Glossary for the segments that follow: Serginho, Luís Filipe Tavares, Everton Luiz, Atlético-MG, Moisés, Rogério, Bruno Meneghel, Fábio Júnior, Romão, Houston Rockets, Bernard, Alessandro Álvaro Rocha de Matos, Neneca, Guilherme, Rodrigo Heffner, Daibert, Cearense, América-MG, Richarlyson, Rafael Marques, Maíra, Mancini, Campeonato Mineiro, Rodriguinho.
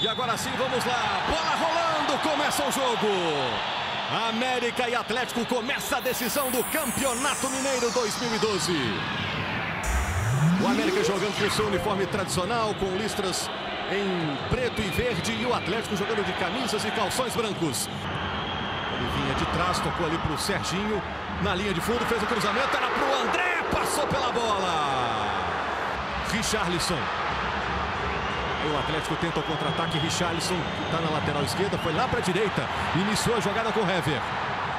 E agora sim, vamos lá. Bola rolando, começa o jogo. América e Atlético, começa a decisão do Campeonato Mineiro 2012. O América jogando com seu uniforme tradicional, com listras em preto e verde, e o Atlético jogando de camisas e calções brancos. Ele vinha de trás, tocou ali para o Serginho, na linha de fundo, fez o cruzamento, era para o André, passou pela bola. Richarlyson. O Atlético tenta o contra-ataque. Richarlyson está na lateral esquerda, foi lá para a direita, iniciou a jogada com o Réver.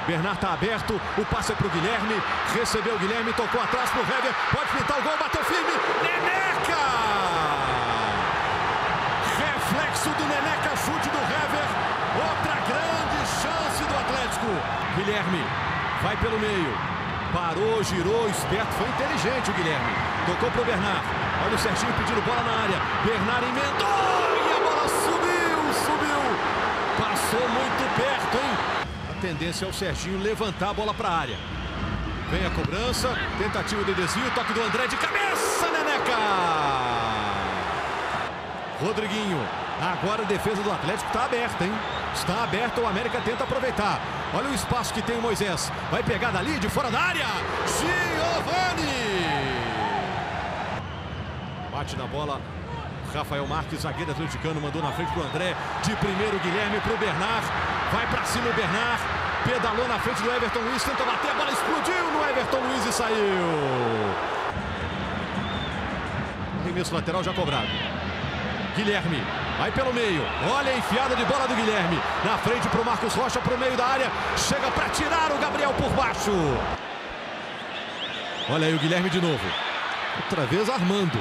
Bernard está aberto, o passe é para o Guilherme, recebeu o Guilherme, tocou atrás para o Réver, pode pintar o gol, bateu firme, Neneca! Reflexo do Neneca, chute do Réver, outra grande chance do Atlético. Guilherme vai pelo meio, parou, girou, esperto, foi inteligente o Guilherme, tocou para o Bernard. Olha o Serginho pedindo bola na área. Bernard emendou e a bola subiu. Passou muito perto, hein? A tendência é o Serginho levantar a bola para a área. Vem a cobrança, tentativa de desvio, toque do André de cabeça, Neneca! Rodriguinho, agora a defesa do Atlético está aberta, hein? Está aberta, o América tenta aproveitar. Olha o espaço que tem o Moisés. Vai pegar dali, de fora da área. Giovanni! Bate na bola, Rafael Marques, zagueiro atleticano, mandou na frente pro André, de primeiro Guilherme pro Bernard, vai para cima o Bernard, pedalou na frente do Everton Luiz, tenta bater, a bola explodiu no Everton Luiz e saiu. Arremesso lateral já cobrado. Guilherme vai pelo meio, olha a enfiada de bola do Guilherme, na frente pro Marcos Rocha, pro meio da área, chega para tirar o Gabriel por baixo. Olha aí o Guilherme de novo, outra vez armando.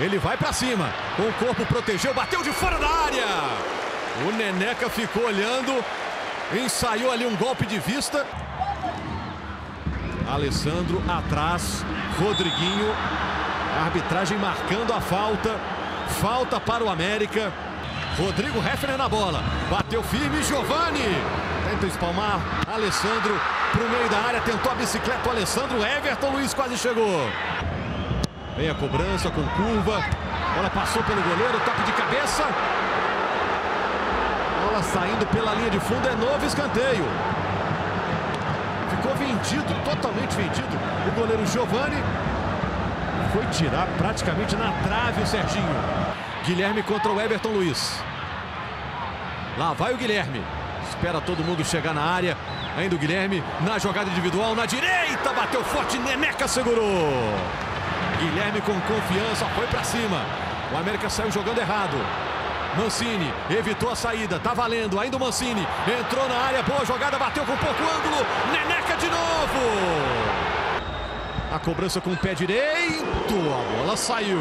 Ele vai pra cima, com o corpo protegeu, bateu de fora da área. O Neneca ficou olhando, ensaiou ali um golpe de vista. Alessandro atrás, Rodriguinho, arbitragem marcando a falta. Falta para o América. Rodrigo Heffner na bola, bateu firme, Giovanni. Tenta espalmar, Alessandro pro meio da área, tentou a bicicleta, o Alessandro, Everton Luiz quase chegou. Vem a cobrança com curva, bola passou pelo goleiro, toque de cabeça. Bola saindo pela linha de fundo, é novo escanteio. Ficou vendido, totalmente vendido, o goleiro Giovanni. Foi tirar praticamente na trave o Serginho. Guilherme contra o Everton Luiz. Lá vai o Guilherme, espera todo mundo chegar na área. Ainda o Guilherme, na jogada individual, na direita, bateu forte, Neneca segurou. Guilherme com confiança, foi pra cima. O América saiu jogando errado. Mancini evitou a saída, tá valendo, ainda o Mancini. Entrou na área, boa jogada, bateu com pouco ângulo. Neneca de novo. A cobrança com o pé direito, a bola saiu.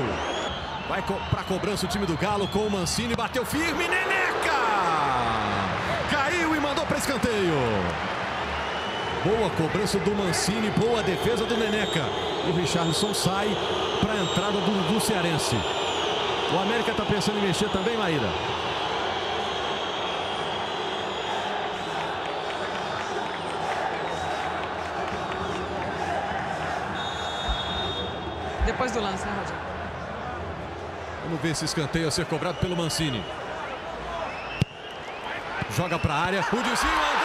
Vai pra cobrança o time do Galo com o Mancini, bateu firme, Neneca! Caiu e mandou pra escanteio. Boa cobrança do Mancini, boa defesa do Neneca. O Richarlyson sai para a entrada do Cearense. O América está pensando em mexer também, Maíra. Depois do lance, né, Rogério? Vamos ver esse escanteio a ser cobrado pelo Mancini. Joga para a área, o desvio, André!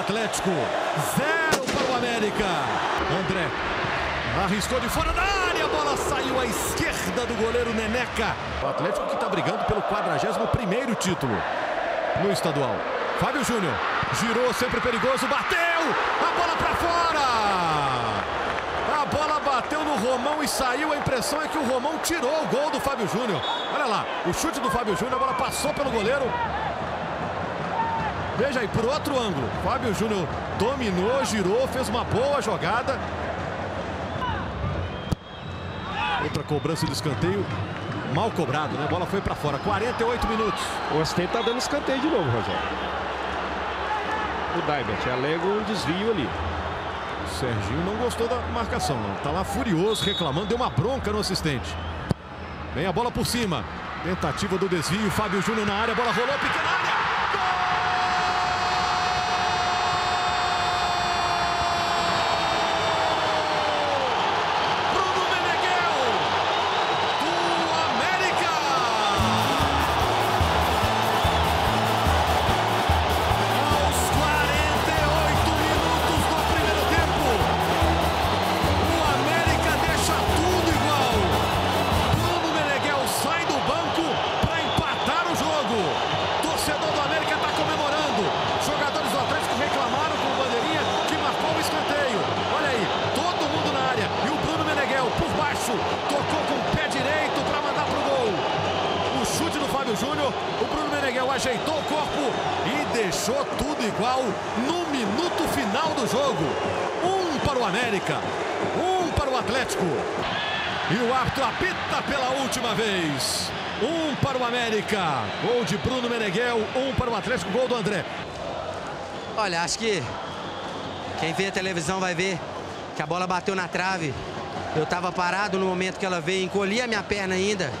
Atlético, 0 para o América. André arriscou de fora da área, a bola saiu à esquerda do goleiro Neneca. O Atlético que está brigando pelo 41º título no estadual. Fábio Júnior girou, sempre perigoso, bateu, a bola para fora. bateu no Romão e saiu. A impressão é que o Romão tirou o gol do Fábio Júnior. Olha lá, o chute do Fábio Júnior, agora passou pelo goleiro. Veja aí, por outro ângulo. Fábio Júnior dominou, girou, fez uma boa jogada. Outra cobrança de escanteio. Mal cobrado, né? A bola foi pra fora. 48 minutos. O assistente tá dando escanteio de novo, Rogério. O Daibert alega um desvio ali. O Serginho não gostou da marcação, não. Tá lá furioso, reclamando. Deu uma bronca no assistente. Vem a bola por cima. Tentativa do desvio. Fábio Júnior na área. A bola rolou. Pequena área. Tocou com o pé direito para mandar pro gol. O chute do Fábio Júnior, o Bruno Meneghel ajeitou o corpo e deixou tudo igual no minuto final do jogo. Um para o América, um para o Atlético. E o árbitro apita pela última vez. Um para o América, gol de Bruno Meneghel, um para o Atlético, gol do André. Olha, acho que quem vê a televisão vai ver que a bola bateu na trave. Eu estava parado no momento que ela veio, encolhi a minha perna ainda.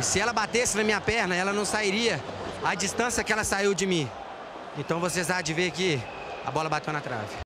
E se ela batesse na minha perna, ela não sairia a distância que ela saiu de mim. Então vocês há de ver que a bola bateu na trave.